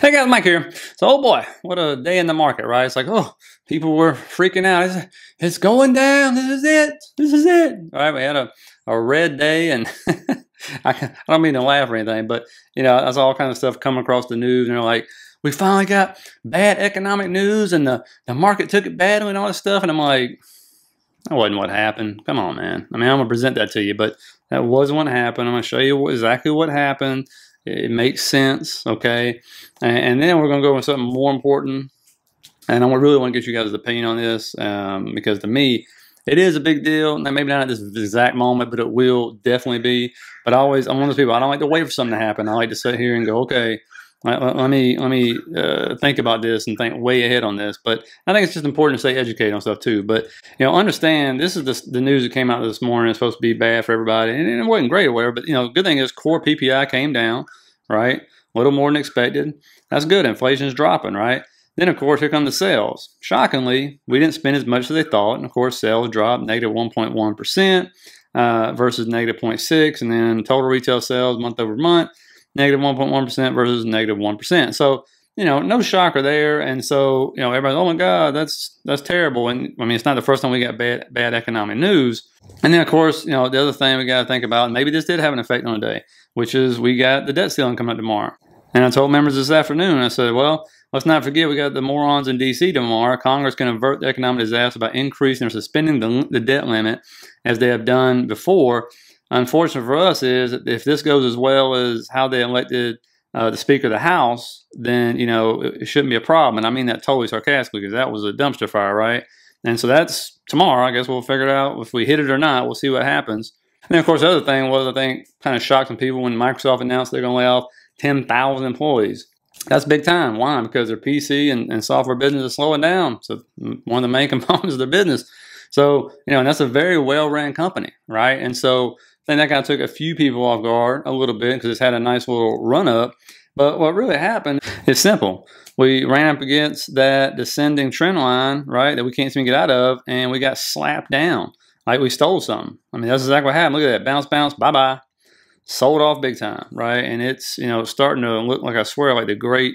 Hey guys, Mike here. So, oh boy, what a day in the market, right? It's like, oh, people were freaking out. It's going down. This is it. All right, we had a red day, and I don't mean to laugh or anything, but, you know, that's all kind of stuff coming across the news, and they're like, we finally got bad economic news, and the market took it badly and all this stuff, and I'm like, that wasn't what happened. Come on, man. I mean, I'm going to present that to you, but that wasn't what happened. I'm going to show you exactly what happened. It makes sense, okay? And then we're going to go with something more important. And I really want to get you guys' opinion on this because to me, it is a big deal. Now, maybe not at this exact moment, but it will definitely be. But I'm one of those people, I don't like to wait for something to happen. I like to sit here and go, okay, let me think about this and think way ahead on this. But I think it's just important to stay educated on stuff too. But, you know, understand this is the news that came out this morning. It's supposed to be bad for everybody. And it wasn't great or whatever. But, you know, good thing is core PPI came down, right? A little more than expected. That's good. Inflation is dropping, right? Then, of course, here come the sales. Shockingly, we didn't spend as much as they thought. And, of course, sales dropped negative 1.1% versus negative 0.6. And then total retail sales month over month. Negative 1.1% versus negative 1%. So, you know, no shocker there. And so, you know, everybody's, oh my God, that's terrible. And I mean, it's not the first time we got bad economic news. And then, of course, you know, the other thing we got to think about, and maybe this did have an effect on the day, which is we got the debt ceiling coming up tomorrow. And I told members this afternoon, I said, well, let's not forget we got the morons in D.C. tomorrow. Congress can avert the economic disaster by increasing or suspending the debt limit as they have done before. Unfortunate for us is if this goes as well as how they elected the Speaker of the House, then, you know, it shouldn't be a problem. And I mean that totally sarcastically because that was a dumpster fire, right? And so that's tomorrow. I guess we'll figure it out if we hit it or not. We'll see what happens. And then, of course, the other thing was I think kind of shocked some people when Microsoft announced they're going to lay off 10,000 employees. That's big time. Why? Because their PC and software business is slowing down. So one of the main components of their business. So, you know, and that's a very well-run company, right? And so I think that kind of took a few people off guard a little bit because it's had a nice little run-up. But what really happened is simple. We ran up against that descending trend line, right, that we can't seem to get out of, and we got slapped down like we stole something. I mean, that's exactly what happened. Look at that. Bounce, bounce, bye-bye. Sold off big time, right? And it's, you know, starting to look like, I swear, like the great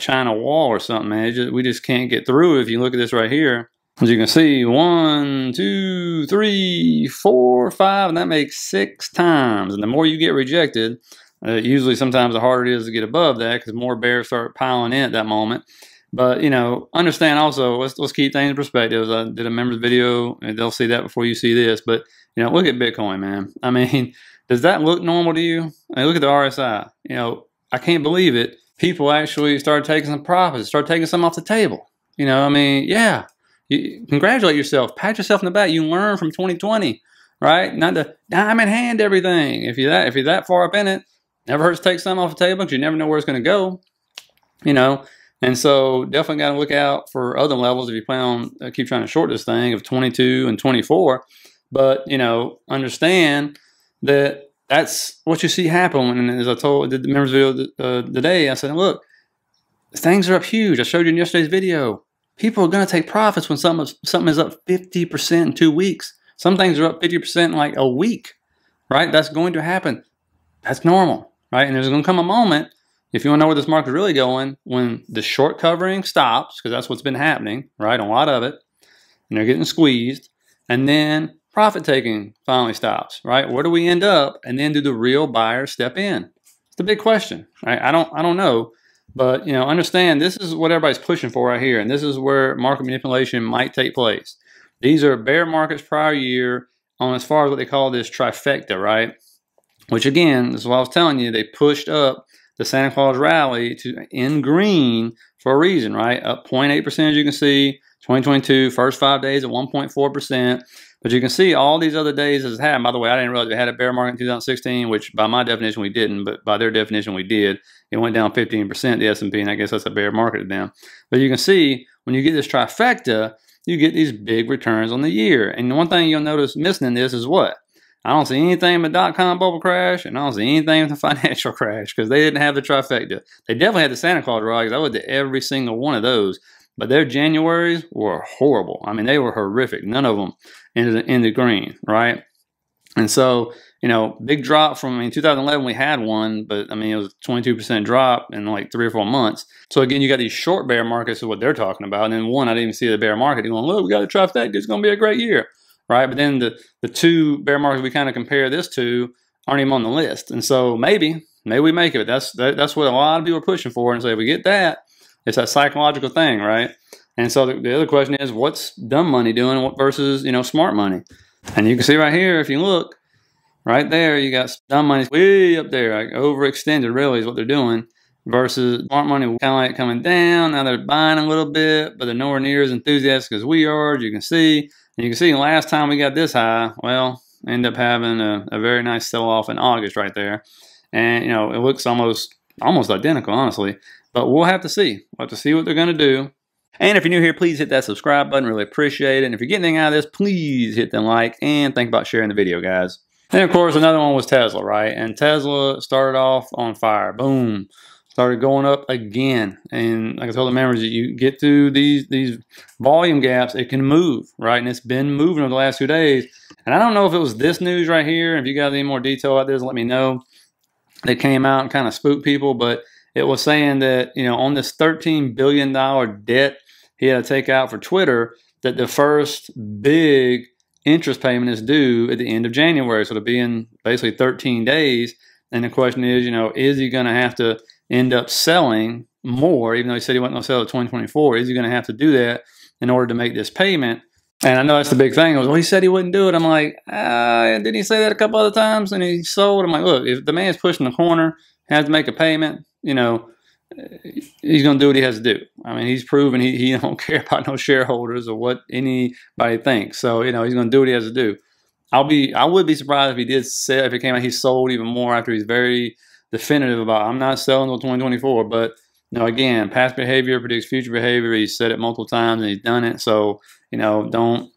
China wall or something, man. We just can't get through. If you look at this right here, as you can see, 1, 2, 3, 4, 5, and that makes 6 times. And the more you get rejected, usually sometimes the harder it is to get above that because more bears start piling in at that moment. But, you know, understand also, let's keep things in perspective. I did a members video, and they'll see that before you see this. But, you know, look at Bitcoin, man. I mean, does that look normal to you? I mean, look at the RSI. You know, I can't believe it. People actually started taking some profits, started taking some off the table. You know, I mean, yeah. You congratulate yourself, pat yourself in the back. You learn from 2020, right? Not to dime in hand everything. If you're that far up in it, never hurts to take something off the table because you never know where it's going to go, you know. And so definitely got to look out for other levels if you plan on keep trying to short this thing of 22 and 24. But, you know, understand that that's what you see happen. And as I did the members video today, I said, look, things are up huge. I showed you in yesterday's video. People are going to take profits when something is up 50% in 2 weeks. Some things are up 50% in like a week, right? That's going to happen. That's normal, right? And there's going to come a moment, if you want to know where this market is really going, when the short covering stops, because that's what's been happening, right? A lot of it. And they're getting squeezed. And then profit taking finally stops, right? Where do we end up? And then do the real buyers step in? It's the big question, right? I don't know. But, you know, understand this is what everybody's pushing for right here. And this is where market manipulation might take place. These are bear markets prior year on as far as what they call this trifecta, right? Which, again, this is what I was telling you. They pushed up the Santa Claus rally to in green for a reason, right? Up 0.8%, as you can see, 2022, first 5 days at 1.4%. But you can see all these other days as it happened. By the way, I didn't realize we had a bear market in 2016, which by my definition we didn't, but by their definition we did. It went down 15%, the S&P, and I guess that's a bear market to them. But you can see when you get this trifecta, you get these big returns on the year. And the one thing you'll notice missing in this is what? I don't see anything in the dot-com bubble crash, and I don't see anything in the financial crash because they didn't have the trifecta. They definitely had the Santa Claus rally because I looked at every single one of those. But their Januaries were horrible. I mean, they were horrific. None of them ended in the green, right? And so, you know, big drop from, I mean, 2011 we had one, but I mean, it was a 22% drop in like 3 or 4 months. So again, you got these short bear markets is what they're talking about. And then one, I didn't even see the bear market. You're going, look, we got to try that. It's going to be a great year, right? But then the two bear markets we kind of compare this to aren't even on the list. And so maybe we make it. That's what a lot of people are pushing for. And so if we get that, it's that psychological thing, right? And so the other question is, what's dumb money doing versus, you know, smart money? And you can see right here, if you look right there, you got dumb money way up there, like overextended really is what they're doing, versus smart money kind of like coming down. Now they're buying a little bit, but they're nowhere near as enthusiastic as we are, as you can see. And you can see last time we got this high, well, end up having a very nice sell-off in August right there. And, you know, it looks almost identical, honestly. But we'll have to see. We'll have to see what they're going to do. And if you're new here, please hit that subscribe button. Really appreciate it. And if you're getting anything out of this, please hit that like and think about sharing the video, guys. And, of course, another one was Tesla, right? And Tesla started off on fire. Boom. Started going up again. And like I told the members, you get through these volume gaps, it can move, right? And it's been moving over the last 2 days. And I don't know if it was this news right here. If you got any more detail out there, let me know. They came out and kind of spooked people, but it was saying that, you know, on this $13 billion debt he had to take out for Twitter, that the first big interest payment is due at the end of January. So it'll be in basically 13 days. And the question is, you know, is he going to have to end up selling more, even though he said he wasn't going to sell in 2024? Is he going to have to do that in order to make this payment? And I know that's the big thing. It was, well, he said he wouldn't do it. I'm like, didn't he say that a couple other times? And he sold. I'm like, look, if the man's pushing the corner, has to make a payment, you know, he's going to do what he has to do. I mean, he's proven he don't care about no shareholders or what anybody thinks. So, you know, he's going to do what he has to do. I would be surprised if he did sell, if it came out he sold even more after he's very definitive about, I'm not selling until 2024. But, you know, again, past behavior predicts future behavior. He's said it multiple times and he's done it. So, you know, don't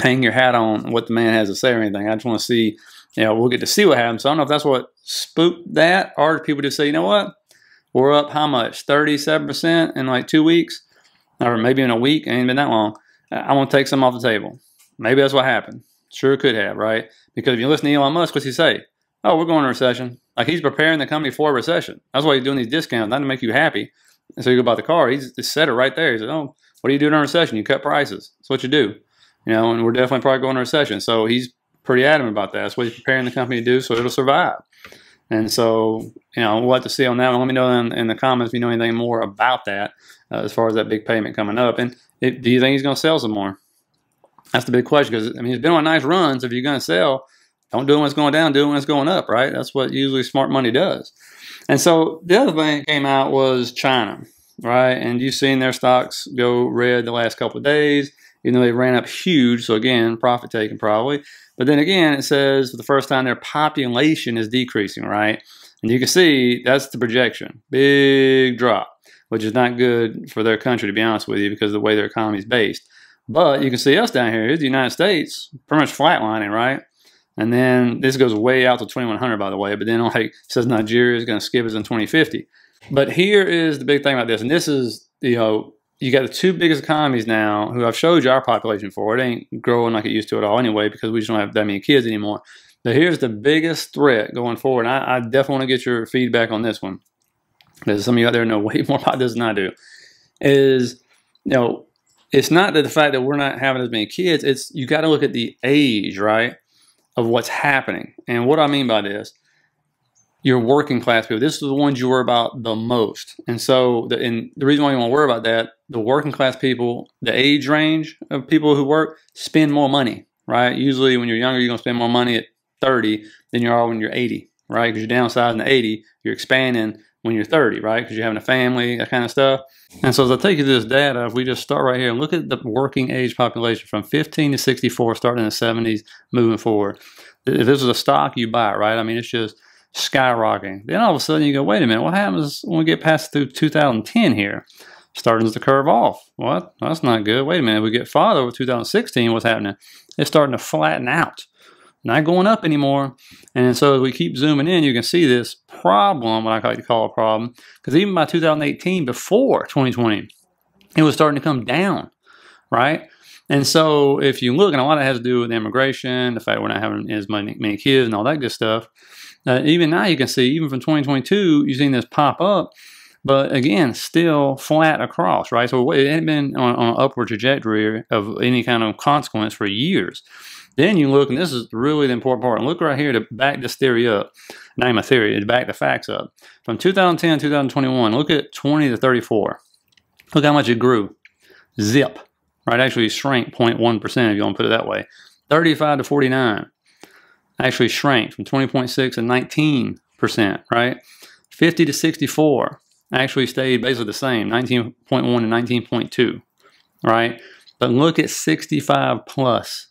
hang your hat on what the man has to say or anything. I just want to see, you know, we'll get to see what happens. So I don't know if that's what spooked that, or people just say, you know what? We're up how much? 37% in like 2 weeks, or maybe in a week. It ain't been that long. I want to take some off the table. Maybe that's what happened. Sure could have, right? Because if you listen to Elon Musk, what's he say? Oh, we're going to recession. Like, he's preparing the company for a recession. That's why he's doing these discounts, not to make you happy. And so you go buy the car. He's said it right there. He said, oh, what do you do in a recession? You cut prices. That's what you do. You know, and we're definitely probably going to recession. So he's pretty adamant about that. That's what he's preparing the company to do, so it'll survive. And so, you know, we'll have to see on that one. Let me know in the comments if you know anything more about that as far as that big payment coming up. And do you think he's going to sell some more? That's the big question, because, I mean, he's been on nice runs. If you're going to sell, don't do it when it's going down, do it when it's going up, right? That's what usually smart money does. And so the other thing that came out was China, right? And you've seen their stocks go red the last couple of days, even though they ran up huge. So again, profit taking probably. But then again, it says for the first time their population is decreasing, right? And you can see that's the projection. Big drop, which is not good for their country, to be honest with you, because of the way their economy is based. But you can see us down here. Here's the United States, pretty much flatlining, right? And then this goes way out to 2100, by the way. But then like, it says Nigeria is going to skip us in 2050. But here is the big thing about this. And this is, you know, you got the two biggest economies now, who I've showed you our population for. It ain't growing like it used to at all anyway, because we just don't have that many kids anymore. But here's the biggest threat going forward. And I definitely want to get your feedback on this one, because some of you out there know way more about this than I do. Is, you know, it's not that the fact that we're not having as many kids. It's you got to look at the age, right, of what's happening. And what I mean by this, your working class people, this is the ones you worry about the most. And so the reason why you want to worry about that, the working class people, the age range of people who work, spend more money, right? Usually when you're younger, you're going to spend more money at 30 than you are when you're 80, right? Because you're downsizing to 80, you're expanding when you're 30, right? Because you're having a family, that kind of stuff. And so as I take you to this data, if we just start right here and look at the working age population from 15 to 64, starting in the 70s, moving forward. If this is a stock you buy, right? I mean, it's just skyrocketing. Then all of a sudden you go, wait a minute, what happens when we get past through 2010 here? Starting to curve off. What? That's not good. Wait a minute, we get farther with 2016, what's happening? It's starting to flatten out. Not going up anymore. And so as we keep zooming in, you can see this problem, what I like to call a problem, because even by 2018, before 2020, it was starting to come down, right? And so if you look, and a lot of it has to do with immigration, the fact we're not having as many kids and all that good stuff. Even now you can see, even from 2022, you've seen this pop up, but again, still flat across, right? So it hadn't been on an upward trajectory of any kind of consequence for years. Then you look, and this is really the important part, and look right here to back this theory up, not even a theory, to back the facts up. From 2010 to 2021, look at 20 to 34. Look how much it grew. Zip, right? Actually shrank 0.1% if you want to put it that way. 35 to 49 actually shrank from 20.6 to 19%, right? 50 to 64 actually stayed basically the same, 19.1 to 19.2, right? But look at 65 plus.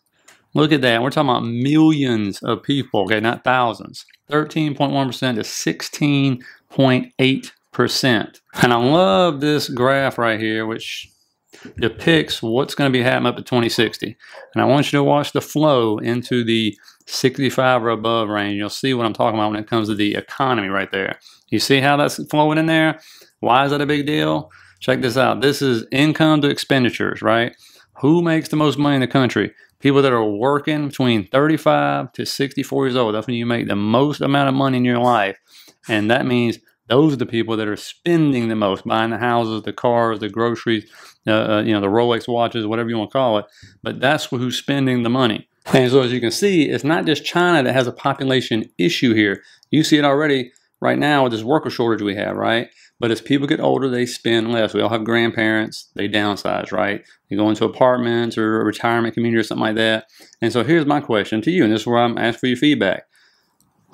Look at that. We're talking about millions of people, okay, not thousands. 13.1% to 16.8%. And I love this graph right here, which depicts what's going to be happening up to 2060. And I want you to watch the flow into the 65 or above range. You'll see what I'm talking about when it comes to the economy right there. You see how that's flowing in there? Why is that a big deal? Check this out. This is income to expenditures, right? Who makes the most money in the country? People that are working between 35 to 64 years old. That's when you make the most amount of money in your life. And that means those are the people that are spending the most, buying the houses, the cars, the groceries, you know, the Rolex watches, whatever you want to call it. But that's who's spending the money. And so as you can see, it's not just China that has a population issue here. You see it already right now with this worker shortage we have, right? But as people get older, they spend less. We all have grandparents. They downsize, right? They go into apartments or a retirement community or something like that. And so here's my question to you, and this is where I'm asking for your feedback.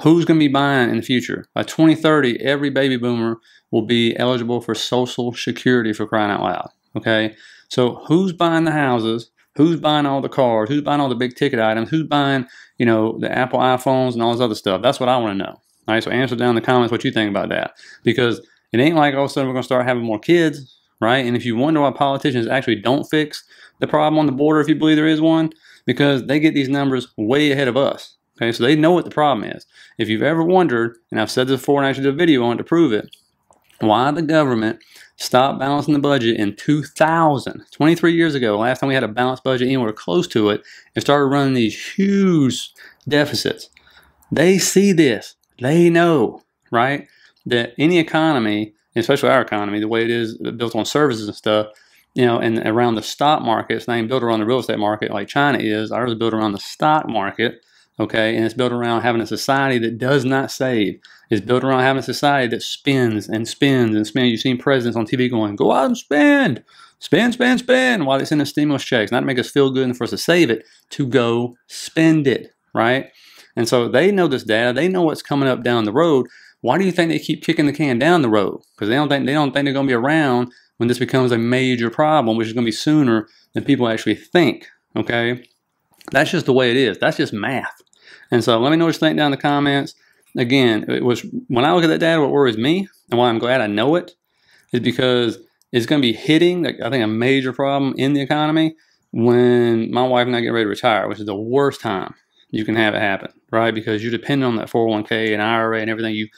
Who's going to be buying in the future? By 2030, every baby boomer will be eligible for Social Security, for crying out loud, okay? So who's buying the houses? Who's buying all the cars? Who's buying all the big ticket items? Who's buying, you know, the Apple iPhones and all this other stuff? That's what I want to know, all right? So answer down in the comments what you think about that, because it ain't like all of a sudden we're going to start having more kids, right? And if you wonder why politicians actually don't fix the problem on the border, if you believe there is one, because they get these numbers way ahead of us, okay? So they know what the problem is. If you've ever wondered, and I've said this before and I actually did a video on it to prove it, why the government stopped balancing the budget in 2000, 23 years ago, last time we had a balanced budget anywhere close to it, and started running these huge deficits. They see this. They know, right? That any economy, especially our economy, the way it is built on services and stuff, you know, and around the stock market, it's not even built around the real estate market like China is. Ours is built around the stock market, okay? And it's built around having a society that does not save. It's built around having a society that spends and spends and spends. You've seen presidents on TV going, go out and spend, spend, spend, spend, while they send us stimulus checks, not to make us feel good and for us to save it, to go spend it, right? And so they know this data. They know what's coming up down the road. Why do you think they keep kicking the can down the road? Because they don't think they're going to be around when this becomes a major problem, which is going to be sooner than people actually think, okay? That's just the way it is. That's just math. And so let me know what you think down in the comments. Again, it was, when I look at that data, what worries me and why I'm glad I know it is because it's going to be hitting, I think, a major problem in the economy when my wife and I get ready to retire, which is the worst time you can have it happen, right? Because you're dependent on that 401k and IRA and everything you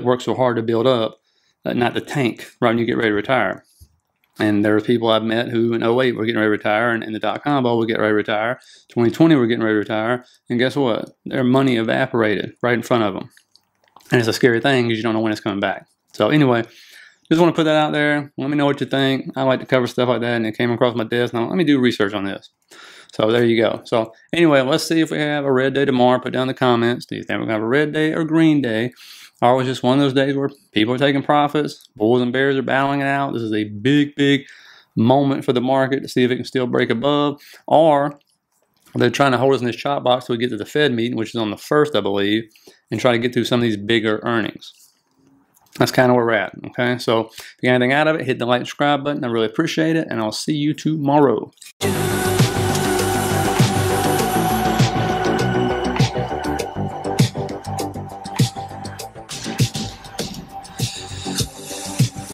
work so hard to build up, not to tank, right, when you get ready to retire. And there are people I've met who in 08 were getting ready to retire, and in the dot-com bubble were getting ready to retire, 2020 were getting ready to retire, and guess what? Their money evaporated right in front of them. And it's a scary thing because you don't know when it's coming back. So anyway, just want to put that out there. Let me know what you think. I like to cover stuff like that, and it came across my desk. Now, let me do research on this. So there you go. So anyway, let's see if we have a red day tomorrow. Put down in the comments. Do you think we're going to have a red day or green day? Or was just one of those days where people are taking profits, bulls and bears are battling it out. This is a big, big moment for the market to see if it can still break above. Or they're trying to hold us in this chop box till we get to the Fed meeting, which is on the 1st, I believe, and try to get through some of these bigger earnings. That's kind of where we're at, okay? So if you got anything out of it, hit the like and subscribe button. I really appreciate it, and I'll see you tomorrow.